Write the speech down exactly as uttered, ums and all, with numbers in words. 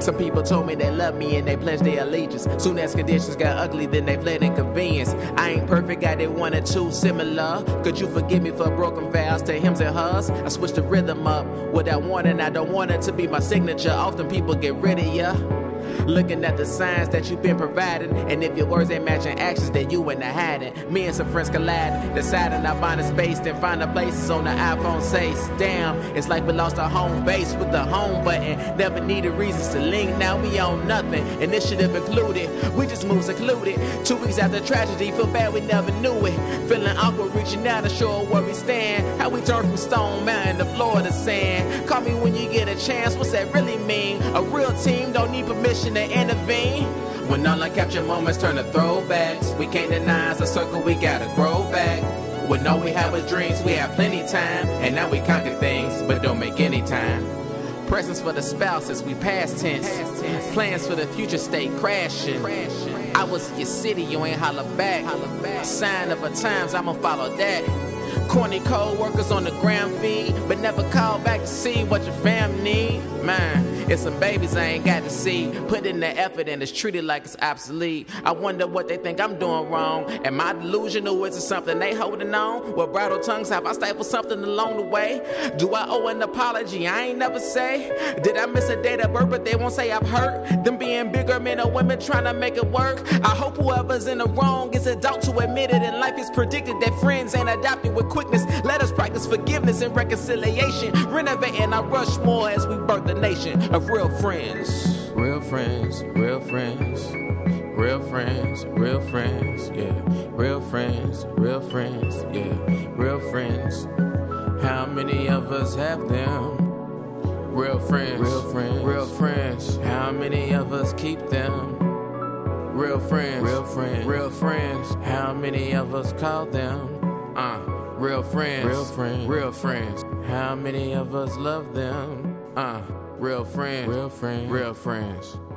Some people told me they love me and they pledged their allegiance. Soon as conditions got ugly, then they fled inconvenience. I ain't perfect, I did one or two similar. Could you forgive me for broken vows to hymns and hers? I switched the rhythm up without warning. I don't want it to be my signature. Often people get rid of ya, looking at the signs that you've been provided. And if your words ain't matching actions, then you in the hiding. Me and some friends collided, deciding I find a space, then find a place on the iPhone six. Damn, it's like we lost our home base with the home button. Never needed reasons to link, now we own nothing. Initiative included, we just move secluded. Two weeks after tragedy, feel bad we never knew it. Feeling awkward, reaching out to show where we stand. How we turned from Stone Mountain to Florida sand. Call me when you get a chance, what's that really mean? A real team don't need permission to intervene. When all uncaptured moments turn to throwbacks, we can't deny it's a circle, we gotta grow back. When all we have was dreams, we have plenty time. And now we conquer things, but don't make any time. Presents for the spouses, we past tense. Plans for the future stay crashing. I was in your city, you ain't holler back. Sign of a times, I'ma follow that. Corny cold workers on the gram feed, but never call back to see what your fam need. Mine, it's some babies I ain't got to see. Put in the effort and it's treated like it's obsolete. I wonder what they think I'm doing wrong. Am I delusional? Is it something they holding on? Well, bridal tongues, have I stifled something along the way? Do I owe an apology? I ain't never say. Did I miss a date of birth, but they won't say I've hurt? Them being bigger men or women trying to make it work. I hope whoever's in the wrong is adult to admit it. And life is predicted that friends ain't adopted with quickness. Let us practice forgiveness and reconciliation. Renovating our Rushmore as we birth the nation. Real friends, real friends, real friends, real friends, real friends, yeah, real friends, real friends, yeah, real friends. How many of us have them? Real friends, real friends, real friends. How many of us keep them? Real friends, real friends, real friends. How many of us call them? Uh, real friends, real friends, real friends. How many of us love them? Uh. Real friends, real friends, real friends.